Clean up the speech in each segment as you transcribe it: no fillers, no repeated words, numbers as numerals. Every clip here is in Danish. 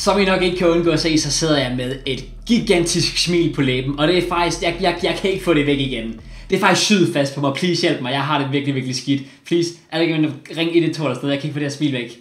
Som I nok ikke kan undgå at se, så sidder jeg med et gigantisk smil på læben, og det er faktisk, jeg kan ikke få det væk igen. Det er faktisk syet fast på mig, please hjælp mig, jeg har det virkelig, virkelig skidt. Please, alle ring 112 eller sådan noget, jeg kan ikke få det her smil væk.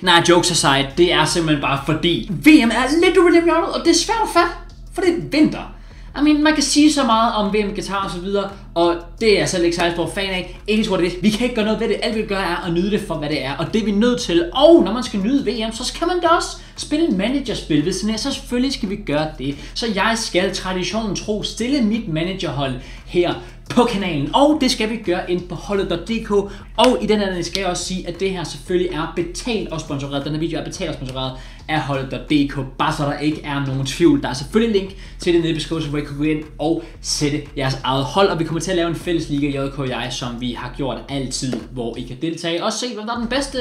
Nej, jokes aside, det er simpelthen bare fordi VM er lidt uredeemligt, og det er svært at fatte, for det er vinter. I mean, man kan sige så meget om VM, Qatar og så videre, og det er jeg selv ikke særlig stor fan af. Ikke tror det. Vi kan ikke gøre noget ved det. Alt vi gør er at nyde det for, hvad det er. Og det er vi nødt til. Og når man skal nyde VM, så skal man da også spille managerspil ved siden af. Så selvfølgelig skal vi gøre det. Så jeg skal traditionen tro stille mit managerhold her på kanalen. Og det skal vi gøre ind på holdet.dk. Og i den anden skal jeg også sige, at det her selvfølgelig er betalt og sponsoreret. Den her video er betalt og sponsoreret af holdet.dk. Bare så der ikke er nogen tvivl. Der er selvfølgelig link til det nede i beskrivelsen, hvor I kan gå ind og sætte jeres eget hold. Og vi kommer til at lave en fælles liga, JK og jeg, som vi har gjort altid, hvor I kan deltage. Også se, hvem der er den bedste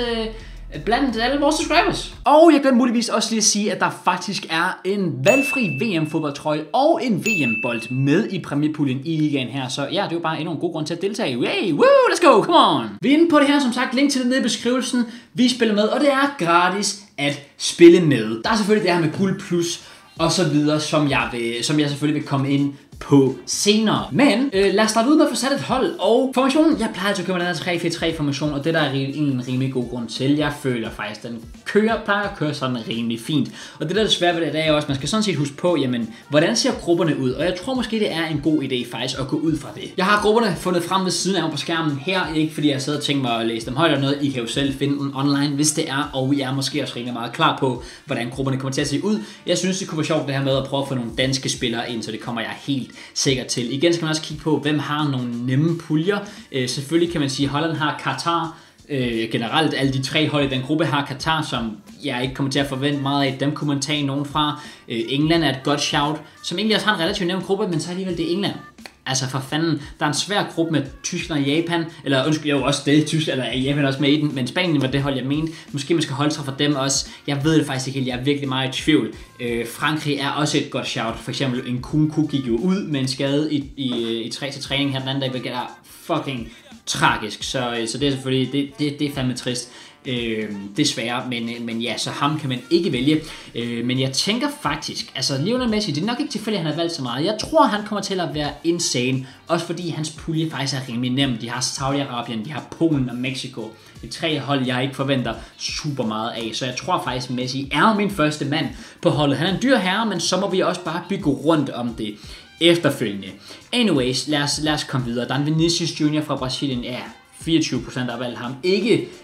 blandt alle vores subscribers. Og jeg glemte muligvis også lige at sige, at der faktisk er en valgfri VM-fodboldtrøje og en VM-bold med i præmiepuljen i ligaen her. Så ja, det er jo bare endnu en god grund til at deltage. Yay, woo, let's go, come on! Vi er inde på det her, som sagt. Link til det nede i beskrivelsen. Vi spiller med, og det er gratis at spille med. Der er selvfølgelig det her med guld plus og så videre, som jeg selvfølgelig vil komme ind på senere. Men lad os starte ud med at få sat et hold og formationen. Jeg plejer til at købe den her 3-4-3 formation, og det der er en rimelig god grund til. Jeg føler faktisk, at den plejer at køre sådan rimelig fint. Og det der er svært ved det, er også, man skal sådan set huske på, jamen, hvordan ser grupperne ud? Og jeg tror måske, det er en god idé faktisk at gå ud fra det. Jeg har grupperne fundet frem ved siden af mig på skærmen her, ikke fordi jeg sad og tænkte mig at læse dem højt eller noget. I kan jo selv finde dem online, hvis det er, og I er måske også rimelig meget klar på, hvordan grupperne kommer til at se ud. Jeg synes, det kunne være sjovt det her med at prøve at få nogle danske spillere ind, så det kommer jeg helt sikkert til. Igen skal man også kigge på, hvem har nogle nemme puljer. Selvfølgelig kan man sige, at Holland har Qatar. Generelt alle de tre hold i den gruppe har Qatar, som jeg ikke kommer til at forvente meget af. Dem kunne man tage nogen fra. England er et godt shout, som egentlig også har en relativt nem gruppe, men så alligevel det er England. Altså for fanden, der er en svær gruppe med Tyskland og Japan, eller undskyld, jo også det, Tyskland eller Japan også med i den, men Spanien var det hold, jeg mente. Måske man skal holde sig fra dem også. Jeg ved det faktisk ikke helt, jeg er virkelig meget i tvivl. Frankrig er også et godt shout. For eksempel en Kunku gik jo ud med en skade i 3-træning her den anden dag, hvilket er fucking tragisk. Så det er selvfølgelig, det er fandme trist. Desværre, men ja, så ham kan man ikke vælge. Men jeg tænker faktisk, altså Lionel Messi, det er nok ikke tilfældigt, at han har valgt så meget. Jeg tror, han kommer til at være insane, også fordi hans pulje faktisk er rimelig nem. De har Saudi-Arabien, de har Polen og Mexico. Det er tre hold, jeg ikke forventer super meget af, så jeg tror faktisk, Messi er min første mand på holdet. Han er en dyr herre, men så må vi også bare bygge rundt om det efterfølgende. Anyways, lad os komme videre. Der er en Vinicius Junior fra Brasilien, ja. 24% af valgt ham.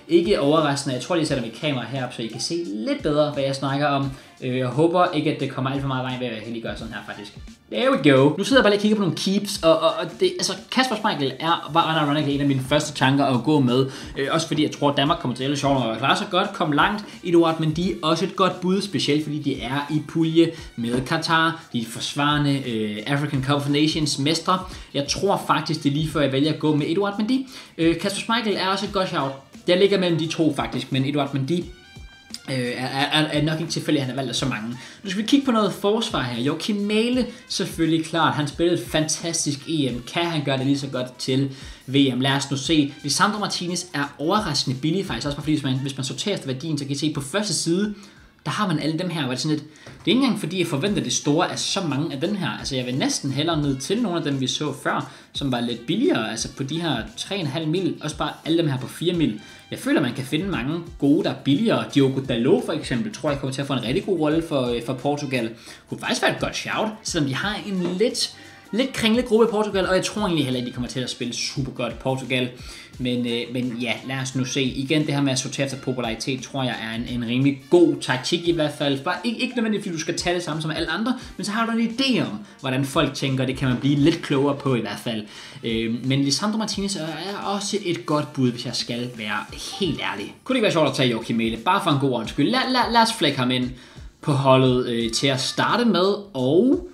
Ikke overraskende. Jeg tror lige, jeg sætter mit kamera heroppe, så I kan se lidt bedre, hvad jeg snakker om. Jeg håber ikke, at det kommer alt for meget vejen ved, at jeg lige gør sådan her faktisk. There we go. Nu sidder jeg bare lige og kigger på nogle keeps, og det, altså Kasper Schmeichel var en af mine første tanker at gå med. Også fordi jeg tror, at Danmark kommer til alle sjovere og klarer sig godt, kom langt. Édouard Mendy også et godt bud, specielt fordi de er i pulje med Qatar, de forsvarende African Cup of Nations mestre. Jeg tror faktisk, det er lige før jeg vælger at gå med Édouard Mendy. Kasper Schmeichel er også et godt shout. Jeg ligger mellem de to faktisk, men Édouard Mendy er nok ikke tilfældigt, at han har valgt så mange. Nu skal vi kigge på noget forsvar her. Joachim Mæhle, selvfølgelig klart. Han spillede et fantastisk EM. Kan han gøre det lige så godt til VM? Lad os nu se. Lisandro Martínez er overraskende billig faktisk. Også fordi hvis man sorterer efter værdien, så kan I se på første side, der har man alle dem her. Det er ikke engang fordi jeg forventer det store af så mange af den her. Altså jeg vil næsten hellere ned til nogle af dem vi så før, som var lidt billigere. Altså på de her 3,5 mil, også bare alle dem her på 4 mil. Jeg føler man kan finde mange gode der er billigere. Diogo Dalot for eksempel, tror jeg kommer til at få en rigtig god rolle for Portugal. Kunne faktisk være et godt shout, selvom de har en lidt kringlet gruppe i Portugal, og jeg tror egentlig heller ikke, de kommer til at spille super godt Portugal. Men ja, lad os nu se. Igen, det her med at sortere efter popularitet, tror jeg er en rimelig god taktik i hvert fald. Bare ikke nødvendigt, fordi du skal tage det samme som alle andre, men så har du en idé om, hvordan folk tænker, det kan man blive lidt klogere på i hvert fald. Men Lisandro Martínez er også et godt bud, hvis jeg skal være helt ærlig. Kunne det ikke være sjovt at tage Joachim Mæhle? Bare for en god ordens skyld. Lad os flække ham ind på holdet til at starte med, og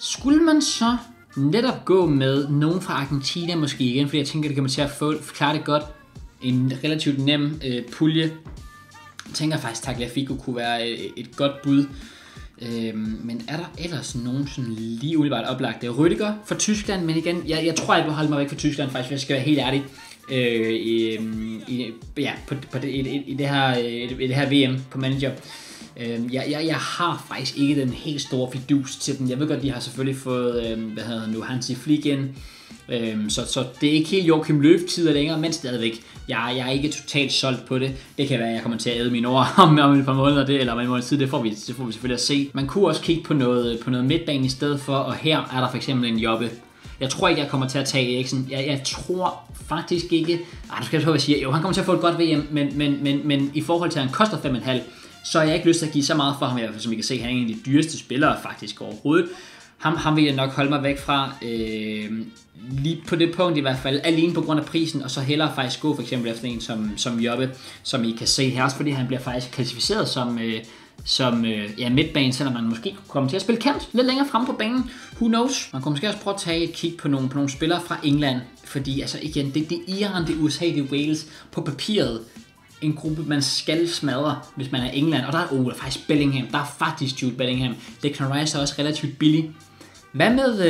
skulle man så netop gå med nogen fra Argentina måske igen, fordi jeg tænker, det kan man til at forklare det godt. En relativt nem pulje. Jeg tænker faktisk, Tagliafico kunne være et godt bud. Men er der ellers nogen sådan lige umiddelbart oplagt? Det er Rüdiger fra Tyskland, men igen, jeg tror, jeg vil holde mig væk fra Tyskland faktisk, hvis jeg skal være helt ærlig. Ja, på det her VM på manager. Jeg har faktisk ikke den helt store fidus til dem. Jeg ved godt, de har selvfølgelig fået Hansi Flick ind. Så det er ikke helt Joachim Löw-tider længere, men stadigvæk. Jeg er ikke totalt solgt på det. Det kan være, at jeg kommer til at æde mine ord om et par måneder, eller om en måneds tid. Det får vi selvfølgelig at se. Man kunne også kigge på noget midtbane i stedet for, og her er der fx en Jobbe. Jeg tror ikke, jeg kommer til at tage Eriksen. Jeg tror faktisk ikke... Ej, du skal prøve at sige, jo, han kommer til at få et godt VM, men i forhold til, at han koster 5,5, så har jeg ikke lyst til at give så meget for ham, i hvert fald, som I kan se. Han er en af de dyreste spillere faktisk overhovedet. Ham vil jeg nok holde mig væk fra, lige på det punkt i hvert fald, alene på grund af prisen, og så hellere faktisk gå for eksempel efter en som Jobbe, som I kan se her også, fordi han bliver faktisk klassificeret som midtbane, selvom man måske kunne komme til at spille kant lidt længere frem på banen. Who knows? Man kunne måske også prøve at tage et kig på nogle spillere fra England, fordi altså igen, det er Iran, det er USA, det er Wales på papiret. En gruppe, man skal smadre, hvis man er England. Og der er der er faktisk Bellingham. Der er faktisk Jude Bellingham. Det kan Rice også relativt billig. Hvad med...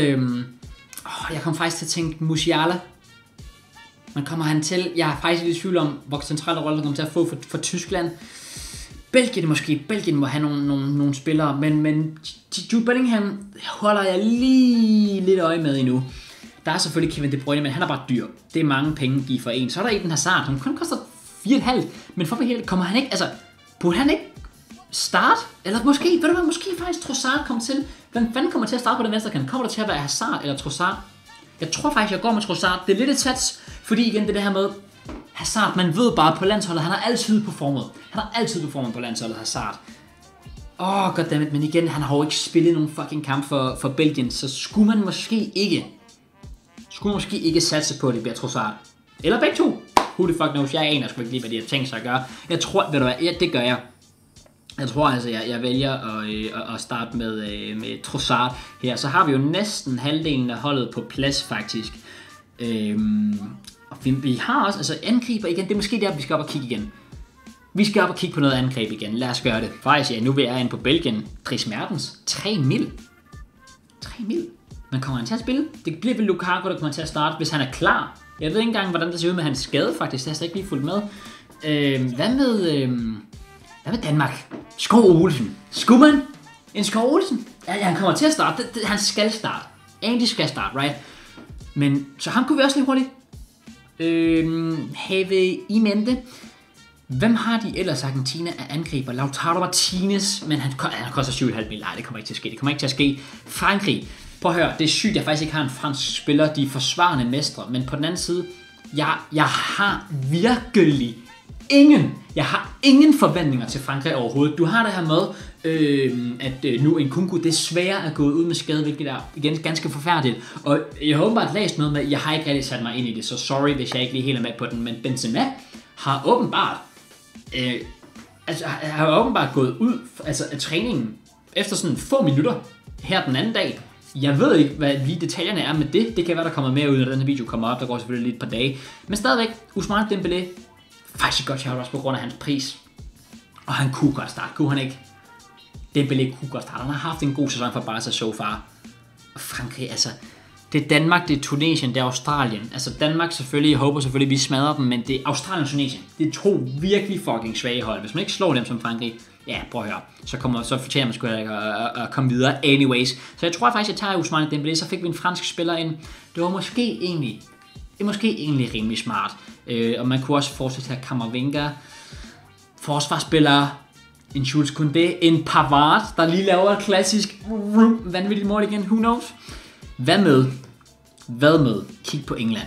jeg kom faktisk til at tænke Musiala. Man kommer han til... Jeg er faktisk lidt i tvivl om, hvor centrale roller kommer til at få for Tyskland. Belgien måske. Belgien må have nogle spillere. Men Jude Bellingham holder jeg lige lidt øje med endnu. Der er selvfølgelig Kevin De Bruyne, men han er bare dyr. Det er mange penge at give for en. Så er der Eden Hazard, som kun koster 4,5, men for helvede kommer han ikke, altså, burde han ikke starte? Eller måske, ved du hvad, måske faktisk Trossard kommer til. Hvem fanden kommer til at starte på den venstre kant? Kommer der til at være Hazard eller Trossard? Jeg tror faktisk, jeg går med Trossard. Det er lidt et sats, fordi igen, det her med Hazard, man ved bare på landsholdet, han har altid performet. Han har altid performet på landsholdet, Hazard. Åh, goddammit, men igen, han har jo ikke spillet nogen fucking kamp for Belgien, så skulle man måske ikke satse på, at det bliver Trossard. Eller begge to. Who the fuck knows? Jeg aner sgu ikke lige, hvad de har tænkt sig at gøre. Jeg tror, ved du hvad, det gør jeg. Jeg tror altså, jeg vælger at starte med Trossard her. Så har vi jo næsten halvdelen af holdet på plads, faktisk. Og vi har også, altså angriber igen, det er måske der, vi skal op og kigge igen. Vi skal op og kigge på noget angreb igen, lad os gøre det. Faktisk, ja, nu vil jeg ind på Belgien. Dries Mertens, 3 mil. Man kommer han til at spille? Det bliver vel Lukaku, der kommer til at starte, hvis han er klar. Jeg ved ikke engang, hvordan det ser ud med hans skade, faktisk. Det har jeg ikke lige fulgt med. Hvad med Danmark? Skov Olsen. Skulle man? En Skov Olsen? Ja, han kommer til at starte. Han skal starte. Andy skal starte, right? Men så ham kunne vi også lige hurtigt have i mente. Hvem har de ellers? Argentina er angriber. Lautaro Martinez. Men han koster 7,5 mil. Nej, det kommer ikke til at ske. Frankrig. Prøv at høre, det er sygt, jeg faktisk ikke har en fransk spiller, de er forsvarende mestre, men på den anden side, jeg har virkelig ingen forventninger til Frankrig overhovedet. Du har det her med, at nu Nkunku desværre er gået ud med skade, hvilket er igen ganske forfærdeligt. Og jeg har åbenbart læst noget med, jeg har ikke rigtig sat mig ind i det, så sorry, hvis jeg ikke lige helt er med på den, men Benzema har åbenbart, gået ud af træningen efter sådan få minutter her den anden dag. Jeg ved ikke, hvad lige detaljerne er med det. Det kan være, der kommer mere ud, når den her video kommer op. Der går selvfølgelig lige et par dage. Men stadigvæk, Ousmane Dembélé. Faktisk godt, jeg har også på grund af hans pris. Og han kunne godt starte, kunne han ikke? Dembélé kunne godt starte. Han har haft en god sæson for Barca so far. Og Frankrig, altså. Det er Danmark, det er Tunesien, det er Australien. Altså Danmark selvfølgelig, jeg håber selvfølgelig, vi smadrer dem. Men det er Australien og Tunesien. Det er to virkelig fucking svage hold. Hvis man ikke slår dem som Frankrig... Ja, prøv at høre. Så fortjener man sgu ikke at komme videre. Anyways. Så jeg tror faktisk, at jeg tager Ousmane Dembélé. Så fik vi en fransk spiller ind. Det var måske egentlig rimelig smart. Og man kunne også fortsætte her Camavinga. Forsvarsspillere. En Jules Koundé. En Pavard, der lige laver et klassisk vanvittigt mål igen. Who knows? Hvad med? Kig på England.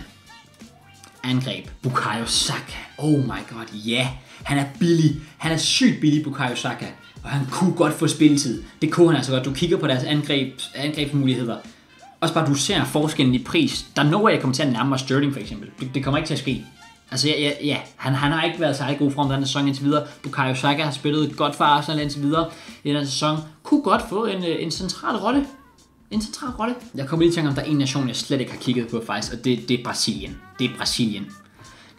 Angreb. Bukayo Saka. Oh my god, ja. Yeah. Han er billig. Han er sygt billig, Bukayo Saka. Og han kunne godt få spilletid. Det kunne han altså godt. Du kigger på deres angrebsmuligheder. Også bare du ser forskellen i pris. Der er noget, jeg kommer til at nærme mig Sterling for eksempel. Det kommer ikke til at ske. Altså ja. Han har ikke været særlig god frem den sæson indtil videre. Bukayo Saka har spillet godt for Arsenal indtil videre. Den her sæson kunne godt få en central rolle. Jeg kommer lige til at tænke, om der er en nation, jeg slet ikke har kigget på faktisk. Og det er Brasilien.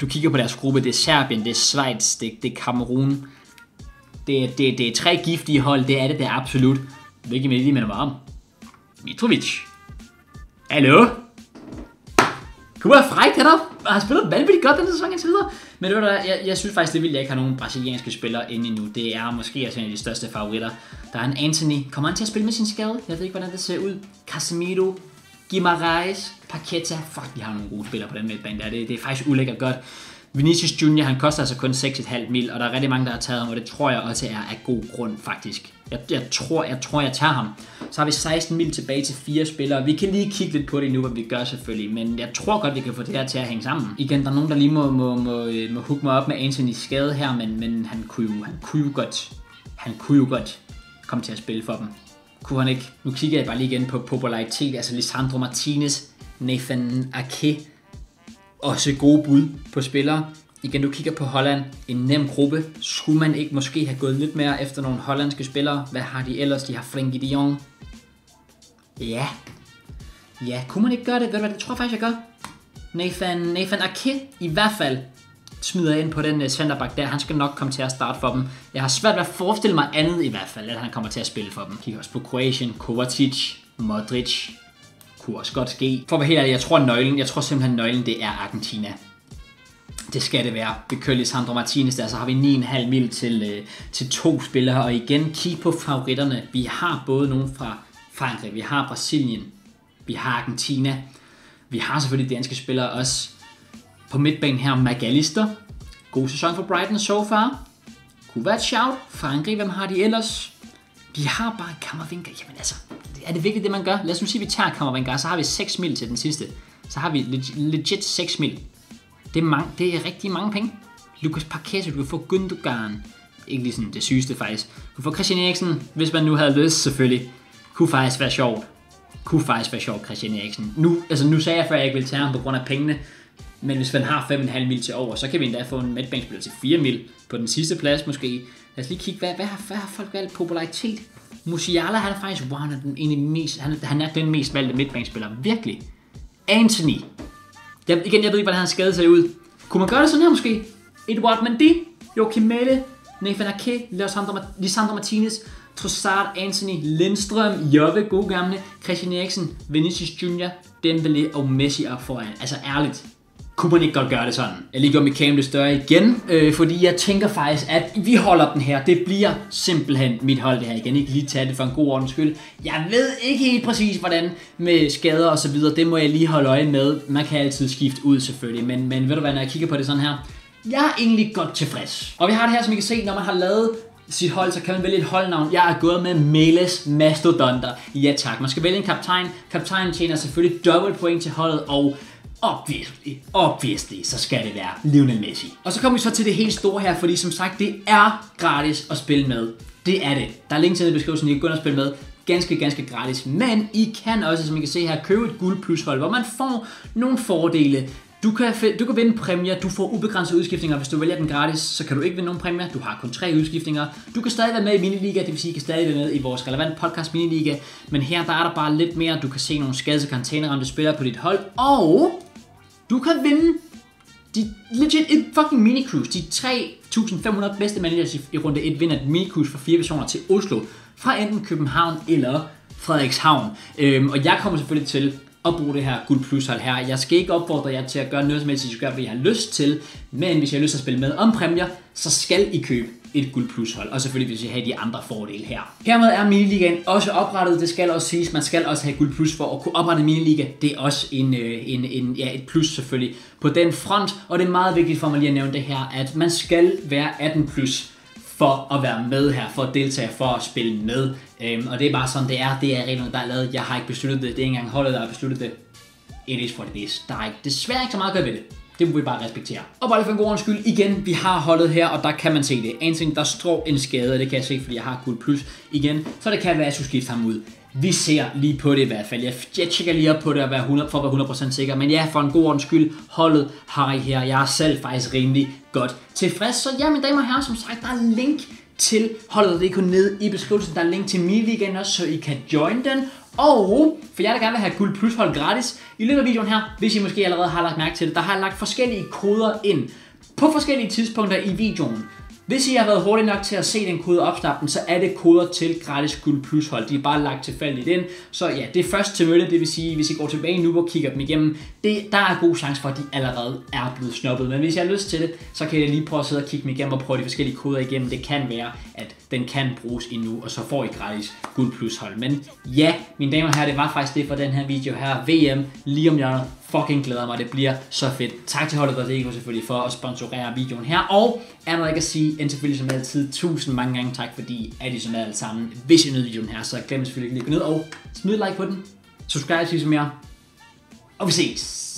Du kigger på deres gruppe, det er Serbien, det er Schweiz, det er Kamerun. Det er tre giftige hold, det er absolut. Hvilke med lige man var om? Mitrovic. Hallo? Kunne være fræk, han har spillet vanvittigt godt den sæson indtil videre. Men ved du hvad, jeg synes faktisk, det vil jeg ikke have nogen brasilianske spillere inde endnu. Det er måske altså en af de største favoritter. Der er en Antony. Kommer han til at spille med sin skade? Jeg ved ikke, hvordan det ser ud. Casemiro, Guimarães, Paqueta. Fuck, de har nogle gode spillere på den midtbane der. Det er faktisk ulækkert godt. Vinicius Junior, han koster altså kun 6,5 mil, og der er rigtig mange, der har taget ham, og det tror jeg også er af god grund faktisk. Jeg tror, jeg tager ham. Så har vi 16 mil tilbage til 4 spillere. Vi kan lige kigge lidt på det nu, hvad vi gør selvfølgelig, men jeg tror godt, vi kan få det her til at hænge sammen. Igen, der er nogen, der lige må hooke mig op med Antonys skade her, men han kunne jo godt komme til at spille for dem. Kunne han ikke? Nu kigger jeg bare lige igen på popularitet, altså Lisandro Martínez, Nathan Aké. Også gode bud på spillere. Igen, du kigger på Holland. En nem gruppe. Skulle man ikke måske have gået lidt mere efter nogle hollandske spillere? Hvad har de ellers? De har Frenkie de Jong. Ja. Ja, kunne man ikke gøre det? Ved du hvad, det tror jeg faktisk, jeg gør. Nathan Aké i hvert fald smider ind på den centerback der. Han skal nok komme til at starte for dem. Jeg har svært ved at forestille mig andet i hvert fald, at han kommer til at spille for dem. Kigger også på Kroatien. Kovacic, Modric. Kunne også godt ske. For at være helt ærlig, jeg tror simpelthen nøglen det er Argentina. Det skal det være. Vi kører Lisandro Martinez der, så har vi 9,5 mil til 2 spillere. Og igen, kig på favoritterne. Vi har både nogen fra Frankrig, vi har Brasilien, vi har Argentina. Vi har selvfølgelig danske spillere også. På midtbanen her, McAllister. God sæson for Brighton so far. Kunne være et shout. Frankrig, hvem har de ellers? De har bare Camavinga. Jamen altså, er det virkelig det, man gør? Lad os nu sige, at vi tager Camavinga, så har vi 6 mil til den sidste. Så har vi legit 6 mil. Det er rigtig mange penge. Lucas Paqueta, du kan få Gündogan. Ikke lige sådan det sygeste faktisk. Du kan få Christian Eriksen, hvis man nu havde lyst selvfølgelig. Kunne faktisk være sjovt, Christian Eriksen. Nu sagde jeg før, at jeg ikke ville tage ham på grund af pengene. Men hvis man har 5,5 mil til over, så kan vi endda få en midtbanespiller til 4 mil på den sidste plads måske. Lad os lige kigge, hvad har folk valgt? Popularitet? Musiala, han er faktisk den mest valgte midtbanespiller. Virkelig. Antony. Jeg ved ikke, hvordan han skadede sig ud. Kunne man gøre det sådan her måske? Édouard Mendy, Joachim Mæhle, Nathan Aké, Lisandro Martínez, Trossard, Antony, Lindstrøm, Jove, god gamle, Christian Eriksen, Vinicius Junior, Dembélé og Messi op foran. Altså ærligt. Kunne man ikke godt gøre det sådan? Jeg lige gør mit cam lidt større igen, fordi jeg tænker faktisk, at vi holder den her. Det bliver simpelthen mit hold det her igen. Ikke lige tage det for en god ordens skyld. Jeg ved ikke helt præcis hvordan med skader og så videre. Det må jeg lige holde øje med. Man kan altid skifte ud selvfølgelig, men ved du hvad, når jeg kigger på det sådan her, jeg er egentlig godt tilfreds. Og vi har det her, som I kan se, når man har lavet sit hold, så kan man vælge et holdnavn. Jeg er gået med Mæhles Mastodonter. Ja tak, man skal vælge en kaptajn. Kaptajnen tjener selvfølgelig dobbelt point til holdet, og obviously, så skal det være Lionel Messi. Og så kommer vi så til det helt store her, fordi som sagt, det er gratis at spille med. Det er det. Der er link til i beskrivelsen, I kan gå ind og spille med. Ganske, ganske gratis. Men I kan også, som I kan se her, købe et guld plus hold, hvor man får nogle fordele. Du kan vinde præmier, du får ubegrænsede udskiftninger. Hvis du vælger den gratis, så kan du ikke vinde nogen præmier. Du har kun 3 udskiftninger. Du kan stadig være med i Miniliga, det vil sige, at I kan stadig være med i vores relevant podcast Miniliga. Men her, der er der bare lidt mere. Du kan se nogle skadede karantæneramte spillere på dit hold, og du kan vinde legit et fucking mini-cruise. De 3.500 bedste managers i runde 1 vinder et mini-cruise for 4 personer til Oslo. Fra enten København eller Frederikshavn. Og jeg kommer selvfølgelig til at bruge det her guld plus hold her. Jeg skal ikke opfordre jer til at gøre noget som helst, I skal gøre, hvad I har lyst til. Men hvis I har lyst til at spille med om præmier, så skal I købe et guld plus hold. Og selvfølgelig hvis I har de andre fordele her. Hermed er Miniligaen også oprettet. Det skal også siges, man skal også have guld plus for at kunne oprette Miniliga. Det er også et plus selvfølgelig på den front. Og det er meget vigtigt for mig lige at nævne det her, at man skal være 18 plus for at være med her, for at deltage, for at spille med. Og det er bare sådan det er. Det er reglerne, der er lavet. Jeg har ikke besluttet det. Det er ikke engang holdet, der har besluttet det. It is what it is. Der er desværre ikke så meget at gøre ved det. Det må vi bare respektere. Og bare for en god ordens skyld, igen, vi har holdet her, og der kan man se det. En ting, der står en skade, og det kan jeg se, fordi jeg har guld plus igen. Så det kan være, at jeg skulle skifte ham ud. Vi ser lige på det i hvert fald. Jeg tjekker lige op på det og for at være 100% sikker. Men ja, for en god ordens skyld, holdet har I her. Jeg er selv faktisk rimelig godt tilfreds. Så ja, mine damer og herrer, som sagt, der er link til holdet.dk nede i beskrivelsen. Der er link til Miniligaen også, så I kan join den. Og for jer, der gerne vil have guld plus hold gratis, i løbet af videoen her, hvis I måske allerede har lagt mærke til det, der har jeg lagt forskellige koder ind på forskellige tidspunkter i videoen. Hvis I har været hurtigt nok til at se den kode opsnappen, så er det koder til gratis Guld Plus hold. De er bare lagt tilfældigt ind. Så ja, det er først til mølle, det vil sige, hvis I går tilbage nu og kigger dem igennem, der er god chance for, at de allerede er blevet snuppet. Men hvis I har lyst til det, så kan I lige prøve at sidde og kigge dem igennem og prøve de forskellige koder igennem. Det kan være, at den kan bruges endnu, og så får I gratis Guld Plus hold. Men ja, mine damer og herrer, det var faktisk det for den her video her. VM lige om hjørnet. Fucking glæder mig, det bliver så fedt. Tak til holdet.dk selvfølgelig for at sponsorere videoen her, og er noget, jeg kan sige, end selvfølgelig som altid, tusind mange gange tak, fordi at I så med alle sammen. Hvis I nød videoen her, så glem selvfølgelig ikke at gå ned og smid et like på den, subscribe til I som mere, og vi ses!